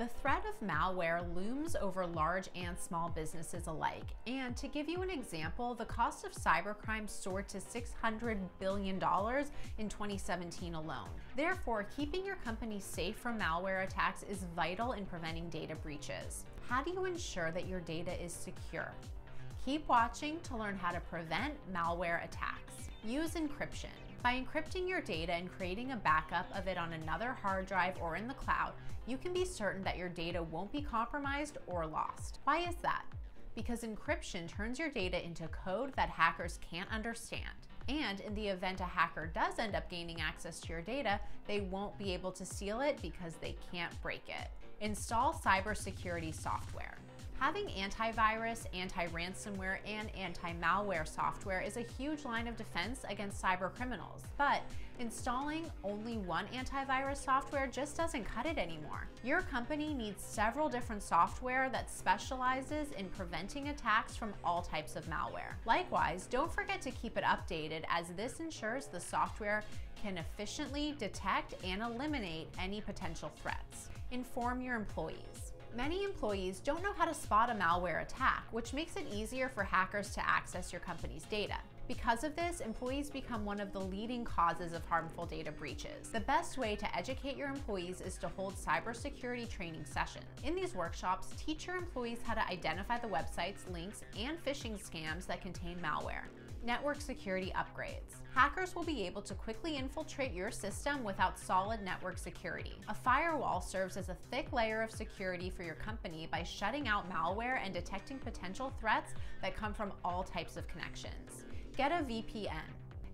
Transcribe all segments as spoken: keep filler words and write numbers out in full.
The threat of malware looms over large and small businesses alike, and to give you an example, the cost of cybercrime soared to six hundred billion dollars in twenty seventeen alone. Therefore, keeping your company safe from malware attacks is vital in preventing data breaches. How do you ensure that your data is secure? Keep watching to learn how to prevent malware attacks. Use encryption. By encrypting your data and creating a backup of it on another hard drive or in the cloud, you can be certain that your data won't be compromised or lost. Why is that? Because encryption turns your data into code that hackers can't understand. And in the event a hacker does end up gaining access to your data, they won't be able to steal it because they can't break it. Install cybersecurity software. Having antivirus, anti-ransomware, and anti-malware software is a huge line of defense against cyber criminals, but installing only one antivirus software just doesn't cut it anymore. Your company needs several different software that specializes in preventing attacks from all types of malware. Likewise, don't forget to keep it updated, as this ensures the software can efficiently detect and eliminate any potential threats. Inform your employees. Many employees don't know how to spot a malware attack, which makes it easier for hackers to access your company's data. Because of this, employees become one of the leading causes of harmful data breaches. The best way to educate your employees is to hold cybersecurity training sessions. In these workshops, teach your employees how to identify the websites, links, and phishing scams that contain malware. Network security upgrades. Hackers will be able to quickly infiltrate your system without solid network security. A firewall serves as a thick layer of security for your company by shutting out malware and detecting potential threats that come from all types of connections. Get a V P N.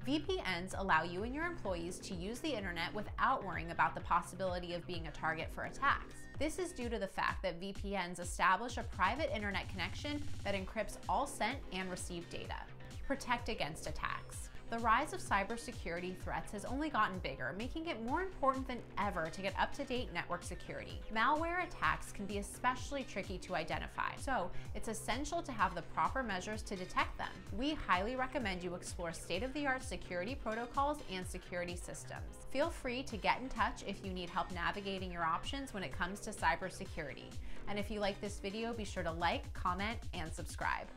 V P Ns allow you and your employees to use the internet without worrying about the possibility of being a target for attacks. This is due to the fact that V P Ns establish a private internet connection that encrypts all sent and received data. Protect against attacks. The rise of cybersecurity threats has only gotten bigger, making it more important than ever to get up-to-date network security. Malware attacks can be especially tricky to identify, so it's essential to have the proper measures to detect them. We highly recommend you explore state-of-the-art security protocols and security systems. Feel free to get in touch if you need help navigating your options when it comes to cybersecurity. And if you like this video, be sure to like, comment, and subscribe.